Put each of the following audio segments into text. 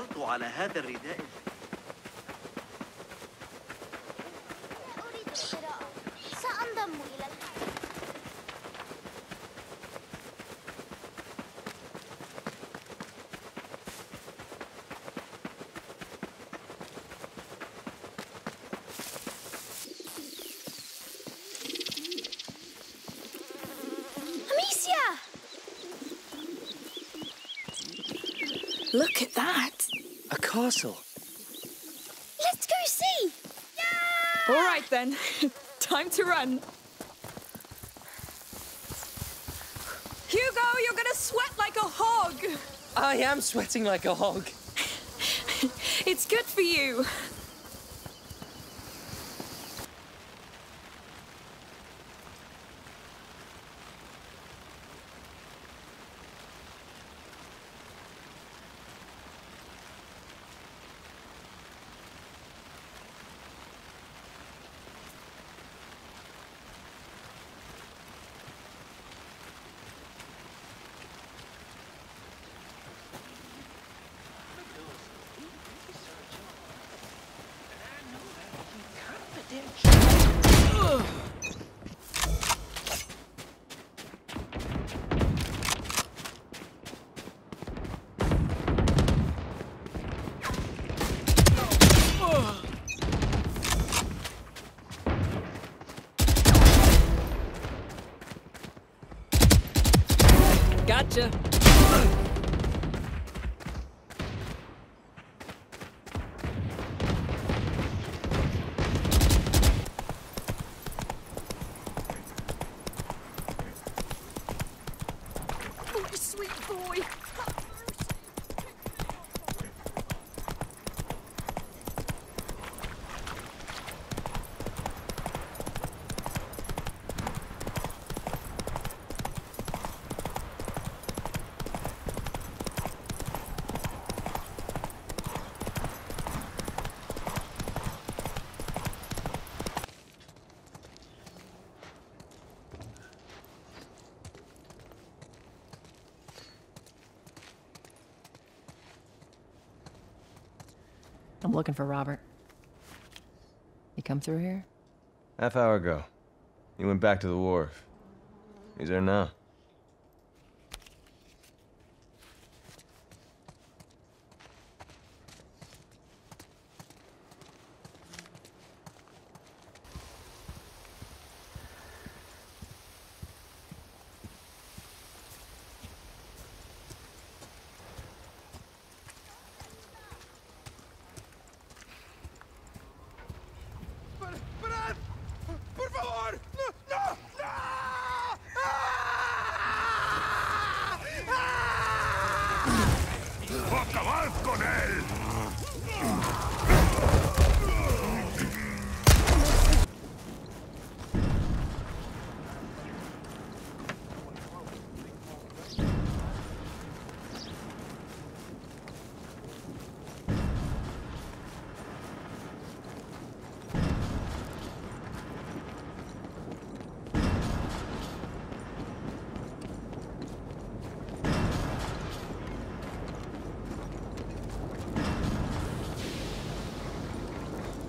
حصلت على هذا الرداء. أريد القراءة، سأنضم إلى الحرب. Look at that! A castle. Let's go see! Yeah! All right then, time to run. Hugo, you're gonna sweat like a hog! I am sweating like a hog. It's good for you. Gotcha. I'm looking for Robert. He come through here? Half hour ago. He went back to the wharf. He's there now.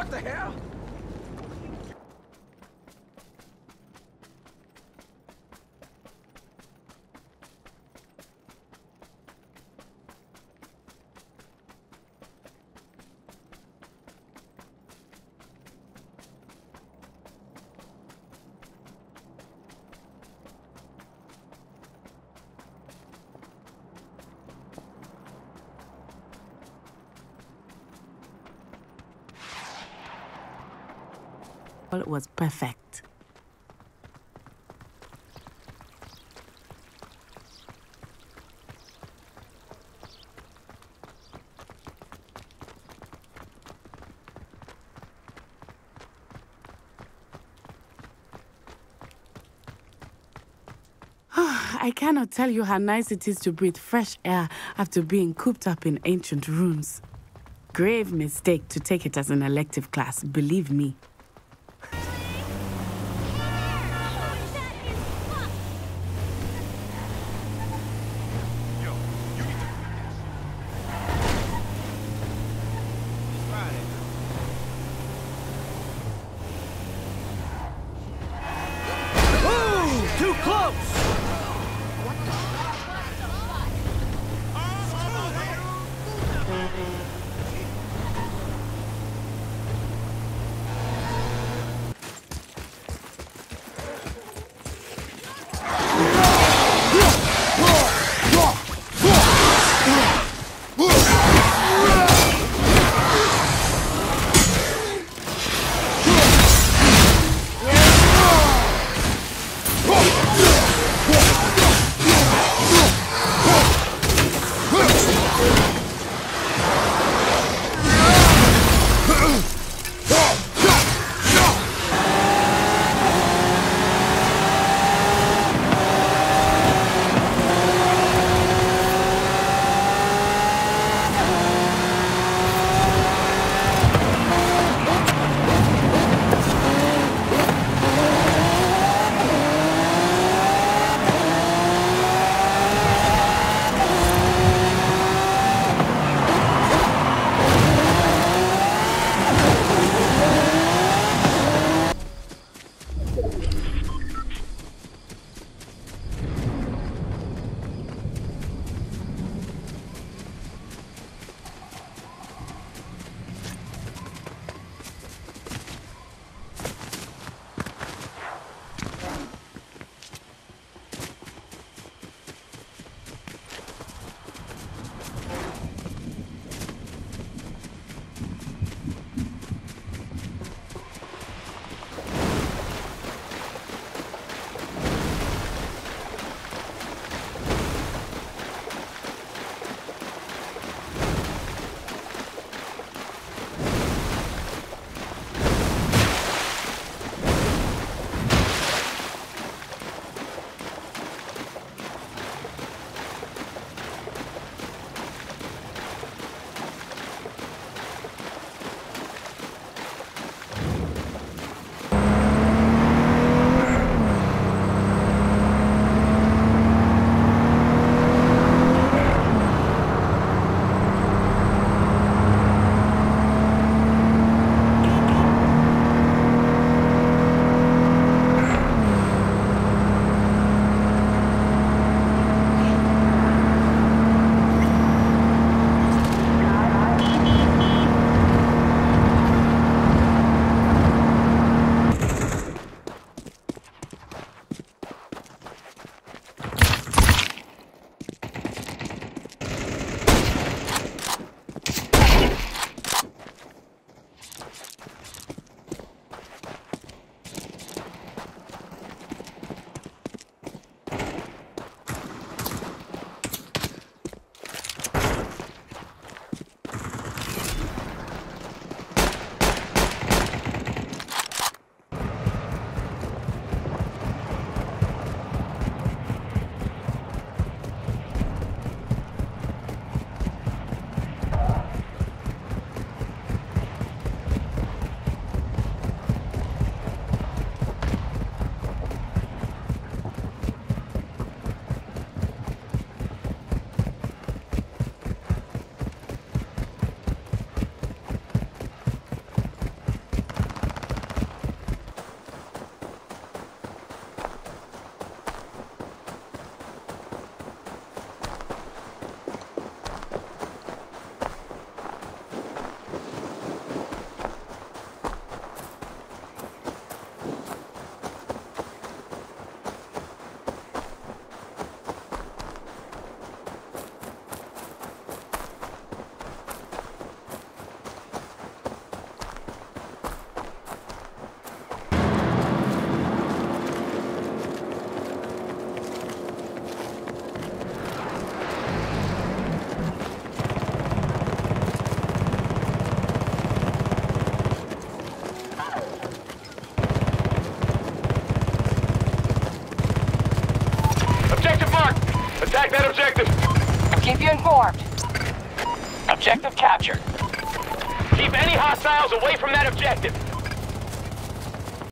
What the hell? It was perfect. I cannot tell you how nice it is to breathe fresh air after being cooped up in ancient rooms. Grave mistake to take it as an elective class, believe me. Attack that objective! I'll keep you informed. Objective captured. Keep any hostiles away from that objective!